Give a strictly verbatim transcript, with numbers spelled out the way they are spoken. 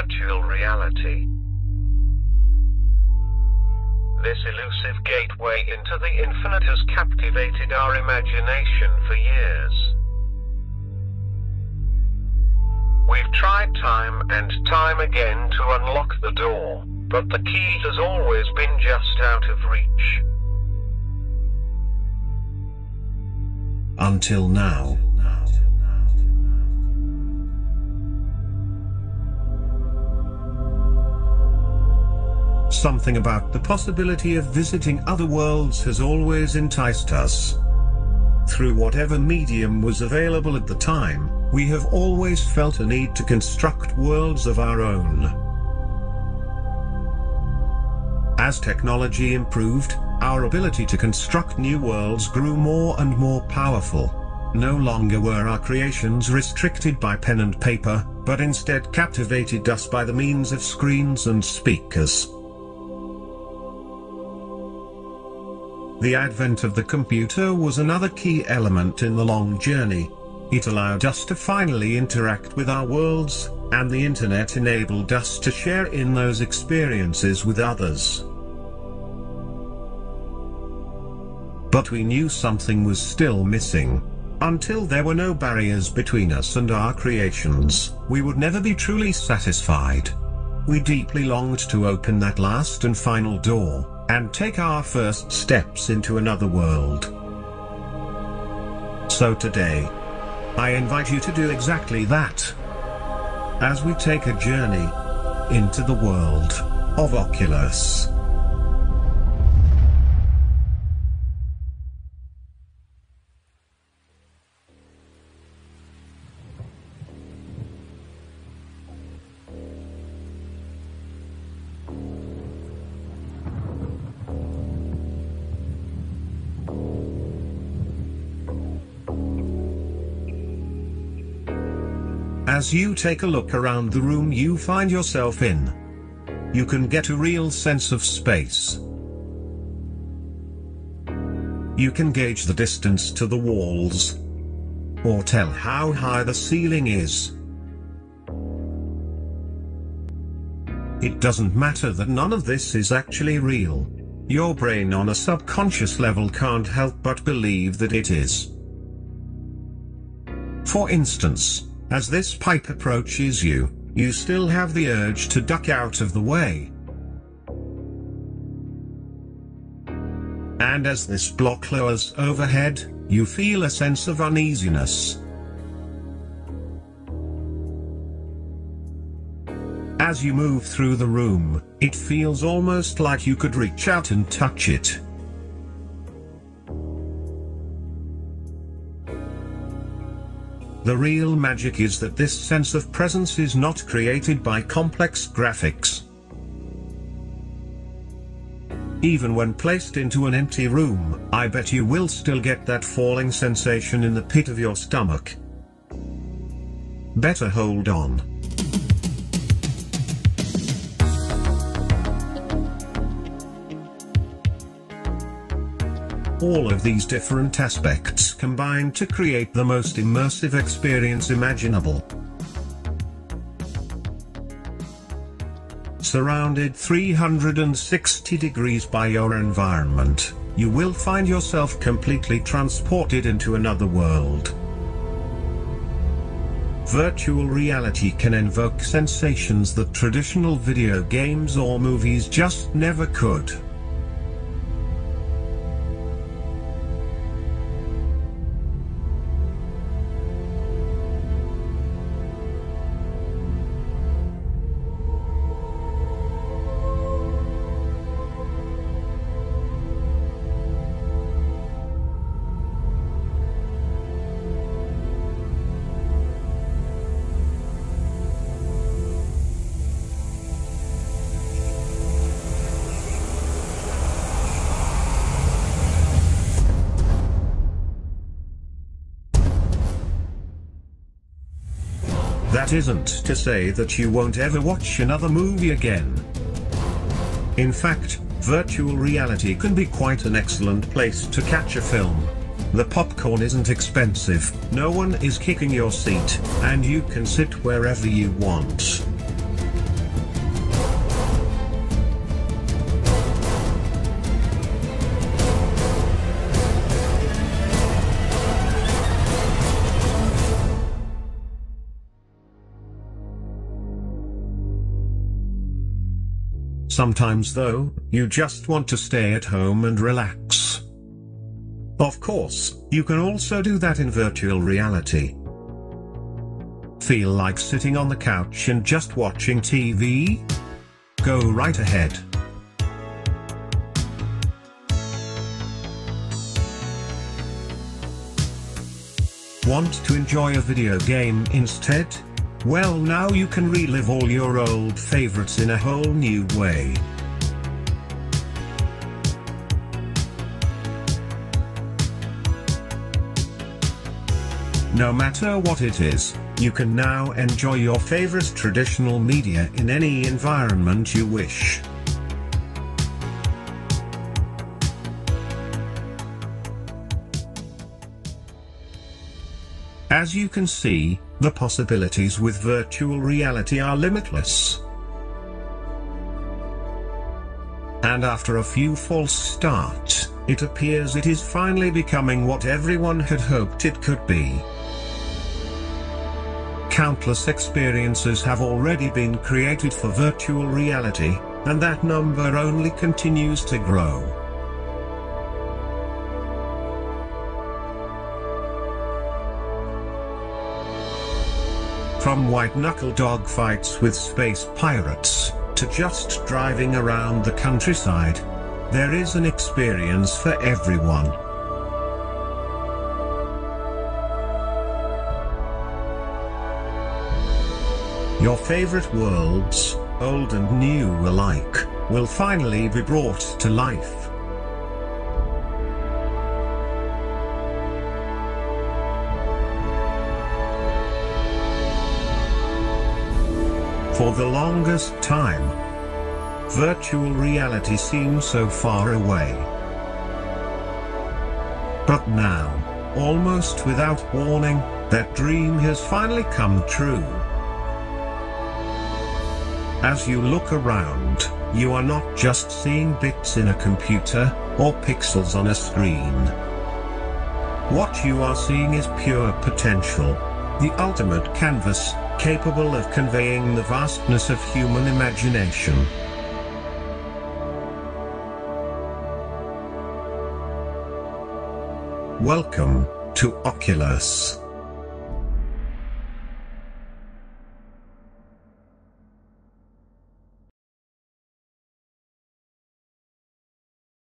virtual reality. This elusive gateway into the infinite has captivated our imagination for years. We've tried time and time again to unlock the door, but the key has always been just out of reach. Until now. Something about the possibility of visiting other worlds has always enticed us. Through whatever medium was available at the time, we have always felt a need to construct worlds of our own. As technology improved, our ability to construct new worlds grew more and more powerful. No longer were our creations restricted by pen and paper, but instead captivated us by the means of screens and speakers. The advent of the computer was another key element in the long journey. It allowed us to finally interact with our worlds, and the internet enabled us to share in those experiences with others. But we knew something was still missing. Until there were no barriers between us and our creations, we would never be truly satisfied. We deeply longed to open that last and final door, and take our first steps into another world. So today, I invite you to do exactly that, as we take a journey into the world of Oculus. As you take a look around the room you find yourself in, you can get a real sense of space. You can gauge the distance to the walls, or tell how high the ceiling is. It doesn't matter that none of this is actually real. Your brain on a subconscious level can't help but believe that it is. For instance, as this pipe approaches you, you still have the urge to duck out of the way. And as this block lowers overhead, you feel a sense of uneasiness. As you move through the room, it feels almost like you could reach out and touch it. The real magic is that this sense of presence is not created by complex graphics. Even when placed into an empty room, I bet you will still get that falling sensation in the pit of your stomach. Better hold on. All of these different aspects combine to create the most immersive experience imaginable. Surrounded three hundred sixty degrees by your environment, you will find yourself completely transported into another world. Virtual reality can evoke sensations that traditional video games or movies just never could. That isn't to say that you won't ever watch another movie again. In fact, virtual reality can be quite an excellent place to catch a film. The popcorn isn't expensive, no one is kicking your seat, and you can sit wherever you want. Sometimes though, you just want to stay at home and relax. Of course, you can also do that in virtual reality. Feel like sitting on the couch and just watching T V? Go right ahead. Want to enjoy a video game instead? Well, now you can relive all your old favorites in a whole new way. No matter what it is, you can now enjoy your favorite traditional media in any environment you wish. As you can see, the possibilities with virtual reality are limitless. And after a few false starts, it appears it is finally becoming what everyone had hoped it could be. Countless experiences have already been created for virtual reality, and that number only continues to grow. From white-knuckle dogfights with space pirates, to just driving around the countryside, there is an experience for everyone. Your favorite worlds, old and new alike, will finally be brought to life. For the longest time, virtual reality seemed so far away. But now, almost without warning, that dream has finally come true. As you look around, you are not just seeing bits in a computer, or pixels on a screen. What you are seeing is pure potential, the ultimate canvas, capable of conveying the vastness of human imagination. Welcome to Oculus.